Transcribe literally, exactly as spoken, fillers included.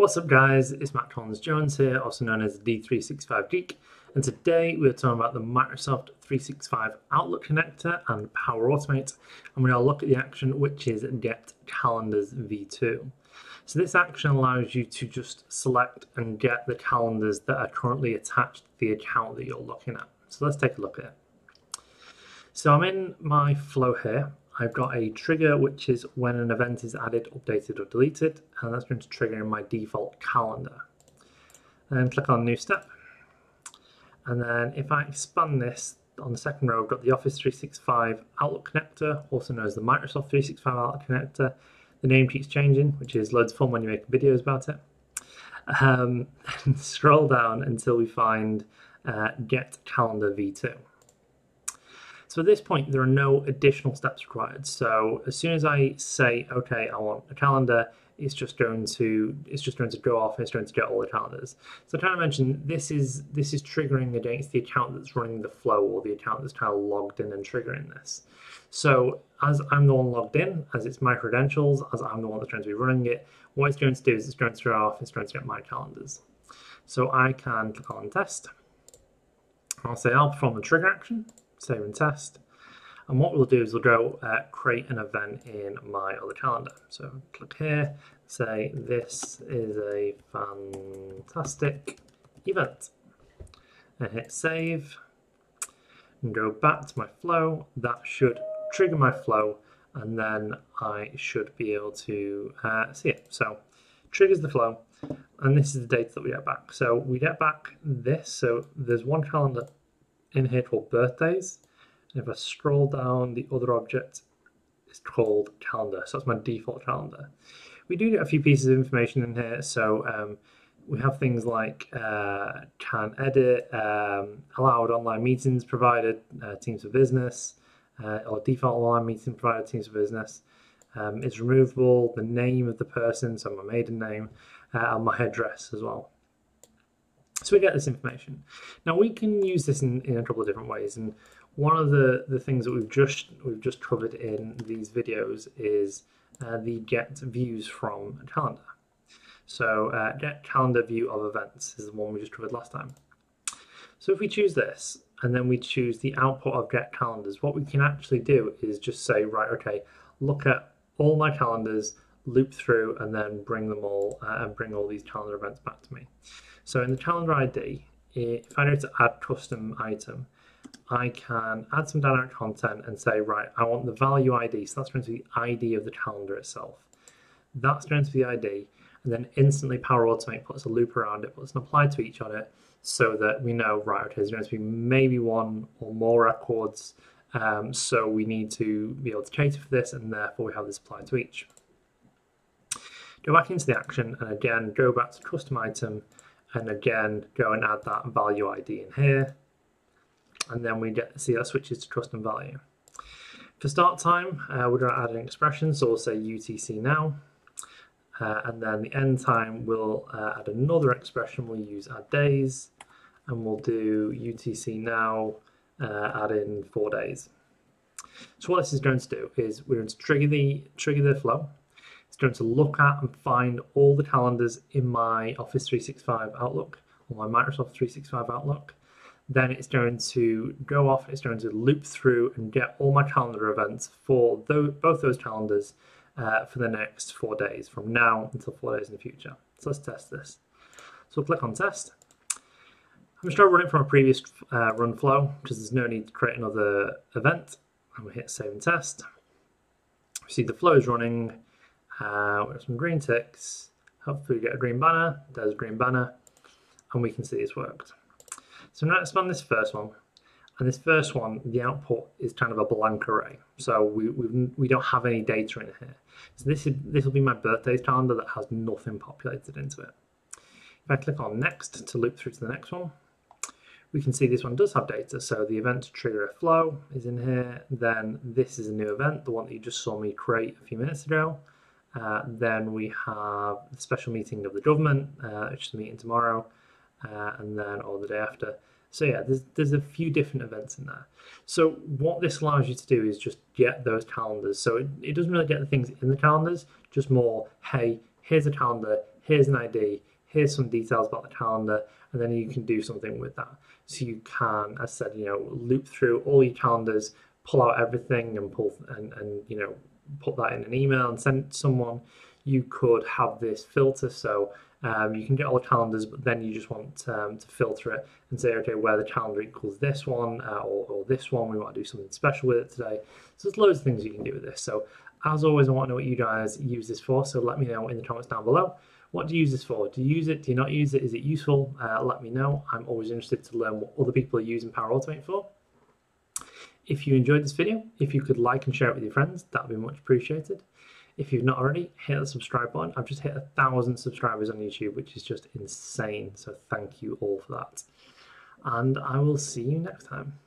What's up guys, it's Matt Collins-Jones here, also known as D three sixty-five Geek, and today we're talking about the Microsoft three sixty-five Outlook connector and Power Automate, and we're going to look at the action which is Get Calendars V two. So this action allows you to just select and get the calendars that are currently attached to the account that you're looking at. So let's take a look at it. So I'm in my flow here. I've got a trigger, which is when an event is added, updated, or deleted, and that's going to trigger in my default calendar. And then click on New Step. And then if I expand this, on the second row, I've got the Office three sixty-five Outlook connector, also known as the Microsoft three sixty-five Outlook connector. The name keeps changing, which is loads of fun when you make videos about it. Um, and scroll down until we find uh, Get Calendar V two. So at this point, there are no additional steps required. So as soon as I say, okay, I want a calendar, it's just going to it's just going to go off and it's going to get all the calendars. So I kind of mentioned this is this is triggering against the account that's running the flow, or the account that's kind of logged in and triggering this. So as I'm the one logged in, as it's my credentials, as I'm the one that's going to be running it, what it's going to do is it's going to go off, it's going to get my calendars. So I can click on test. I'll say I'll perform the trigger action. Save and test, and what we'll do is we'll go uh, create an event in my other calendar. So click here, say this is a fantastic event, and hit save, and go back to my flow. That should trigger my flow, and then I should be able to uh, see it. So triggers the flow, and this is the data that we get back. So we get back this, so there's one calendar in here called birthdays, and if I scroll down, the other object is called calendar, so that's my default calendar. We do get a few pieces of information in here, so um, we have things like uh, can edit, um, allowed online meetings provided, uh, Teams for Business, uh, or default online meeting provided, Teams for Business. Um, it's removable, the name of the person, so my maiden name, uh, and my address as well. So we get this information. Now we can use this in, in a couple of different ways, and one of the, the things that we've just we've just covered in these videos is uh, the get views from a calendar. So uh, get calendar view of events is the one we just covered last time. So if we choose this and then we choose the output of get calendars, what we can actually do is just say, right, okay, look at all my calendars, loop through, and then bring them all uh, and bring all these calendar events back to me. So in the calendar I D, if I go to add custom item, I can add some dynamic content and say, right, I want the value I D, so that's going to be the I D of the calendar itself. That's going to be the I D, and then instantly Power Automate puts a loop around it, puts an apply to each on it, so that we know, right, okay, there's going to be maybe one or more records, um, so we need to be able to cater for this, and therefore we have this apply to each. Go back into the action, and again, go back to custom item, and again, go and add that value I D in here. And then we get to see that switches to custom value. For start time, uh, we're going to add an expression, so we'll say U T C now. Uh, and then the end time, we'll uh, add another expression. We'll use add days, and we'll do U T C now, uh, add in four days. So what this is going to do is we're going to trigger the, trigger the flow. It's going to look at and find all the calendars in my Office three sixty-five Outlook, or my Microsoft three sixty-five Outlook. Then it's going to go off, it's going to loop through and get all my calendar events for those, both those calendars uh, for the next four days, from now until four days in the future. So let's test this. So we'll click on test. I'm just going to run it from a previous uh, run flow, because there's no need to create another event. And we hit save and test. We see the flow is running. Uh, we have some green ticks, hopefully we get a green banner, there's a green banner, and we can see it's worked. So now let's expand this first one, and this first one, the output is kind of a blank array, so we, we, we don't have any data in here. So this is, this will be my birthday's calendar that has nothing populated into it. If I click on next to loop through to the next one, we can see this one does have data, so the event to trigger a flow is in here, then this is a new event, the one that you just saw me create a few minutes ago. Uh, then we have the special meeting of the government, uh, which is meeting tomorrow, uh, and then or the day after. So yeah, there's, there's a few different events in there. So what this allows you to do is just get those calendars. So it, it doesn't really get the things in the calendars, just more, hey, here's a calendar, here's an I D, here's some details about the calendar, and then you can do something with that. So you can, as I said, you know, loop through all your calendars, pull out everything and pull and, and you know, put that in an email and send it to someone. You could have this filter, so um, you can get all the calendars, but then you just want um, to filter it and say, okay, where the calendar equals this one uh, or, or this one, we want to do something special with it today. So there's loads of things you can do with this. So as always, I want to know what you guys use this for, so let me know in the comments down below. What do you use this for? Do you use it? Do you not use it? Is it useful? Uh, let me know. I'm always interested to learn what other people are using Power Automate for. If you enjoyed this video, if you could like and share it with your friends, that would be much appreciated. If you've not already, hit the subscribe button. I've just hit a thousand subscribers on YouTube, which is just insane. So thank you all for that. And I will see you next time.